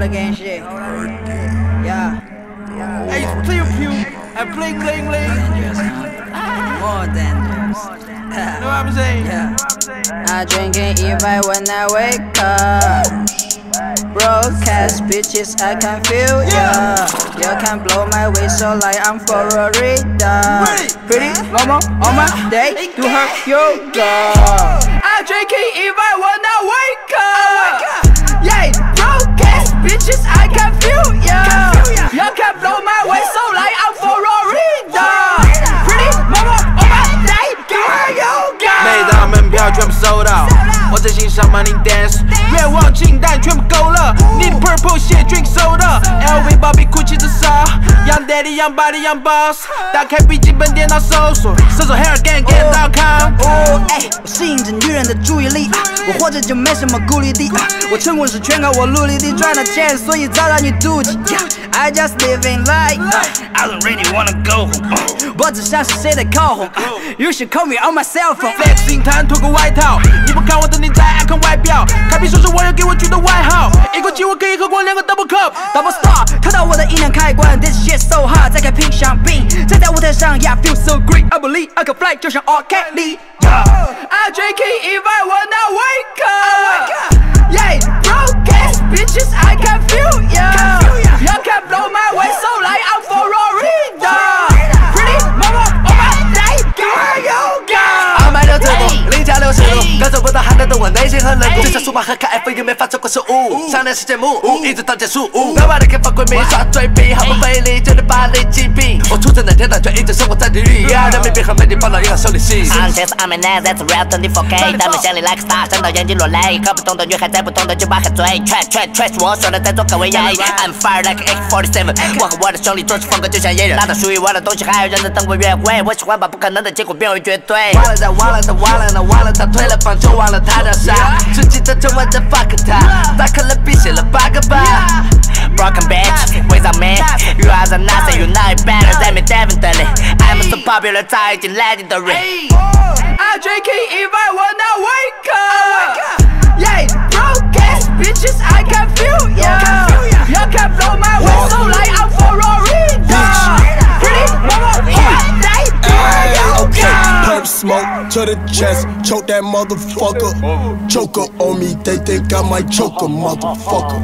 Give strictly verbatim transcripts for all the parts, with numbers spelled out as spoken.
lot of gang shit. Yeah. Hey, clear pew and bling bling bling. More dangerous. Know what I'm saying? Yeah. I drink and eat right when I wake up. Broadcast bitches, I can feel ya. You can blow my whistle like I'm Florida. Pretty mama on my day, do her yoga. I drink it if I wanna wake up. Yeah, broadcast bitches, I can feel ya. You can blow my whistle like I'm Florida. Pretty mama on my day, do her yoga. 每当门票全部收到，我在欣赏 Money Dance， 愿望清单全部勾勒。你的 Purple 写 Drink Soda，L V 包比 Gucci 的骚 ，Young Daddy Young Body Young Boss。打开笔记本电脑搜索，搜索 Hair Gang Gang dot com。哦，哎，我吸引着女人的注意力，我活着就没什么顾虑的。我成功时全靠我努力地赚的钱，所以遭到你妒忌。I just living life, I don't really wanna go home。我只想是谁的口红 ，You should call me on my cell phone。Flexing 弹脱个外套，你不看我的。 你再爱看外表，开屏说是网友给我取的外号。一口气我可以喝光两个 double cup，double star， 看到我的音量开关 ，this shit so hot， 再开瓶香槟，站在舞台上 ，yeah feel so great，I believe I can fly， 就像 R Kelly。I drink it if I wanna wake up，yeah broke ass bitches I can feel ya， you can blow my whistle like I'm Florida， pretty mama on my day， do her yoga。 零加六十度，感受不到寒冷的我内心很冷酷。就像数码和看 F 一没法超过十五，上电视节目一直到结束。他妈的开放闺蜜耍嘴皮，毫不费力就能把你击毙。我出生在天堂，却一直生活在地狱。人民币和美女放到银行手里洗。I'm just I'm an ass that's real twenty-four K， 他们像你 like star， 伤到眼睛落泪。和不同的女孩在不同的酒吧喝醉。Trash trash trash， 我说的在座各位 ，I'm fire like A K forty-seven。我和我的兄弟做事风格就像野人，拿到属于我的东西，还有人在等我约会。我喜欢把不可能的结果变为绝对。我在忘了。 忘了他，忘了他，退了房就忘了他叫啥。吃鸡的就忘记 fuck 他，打开了笔写了八个八。Broken bitch, without me, you are the nothing, you know it better than me definitely. I'm so popular, 早已经 legendary. I drink it if I wanna wake up. Yeah, broke ass bitches, I can feel ya. You can blow my whistle like I'm Florida. Pretty mama, my day, do her yoga. Pump smoke to the chest, choke that motherfucker. Choker on me, they think I might choke a motherfucker.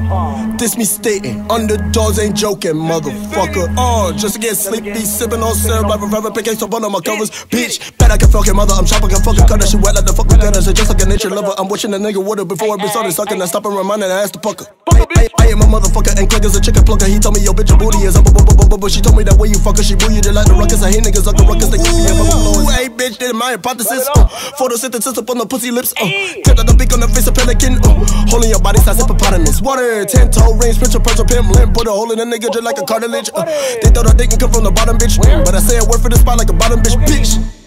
This me stating, underdogs ain't joking, motherfucker. Uh, just to get sleepy, sipping on syrup, I've been rapping pickaxe up under my covers. Bitch, bet I can fuck your mother, I'm chopping, I can fuck her, cut that shit wet like the fucker. Got her, so just like a nature lover, I'm watching a nigga water before it been started sucking. I stop and reminding her ass to pucker. I, I, I am a motherfucker and quick as a chicken plucker. He told me, yo, bitch, your booty is up, but, but, but, but, but she told me that way you fucker, she booed you, they like the ruckus. I hate niggas like the ruckus, they keep me up, I'm hey, bitch. Did my hypothesis, uh, photosynthesis up on the pussy lips, uh, tipped at the beak on the face of pelican, uh, holding your body size hippopotamus, water, ten toe rings, pinch a punch a pimp limp, put a hole in a nigga just like a cartilage, uh, they thought I didn't come from the bottom, bitch, but I say a word for the spot like a bottom, bitch, bitch.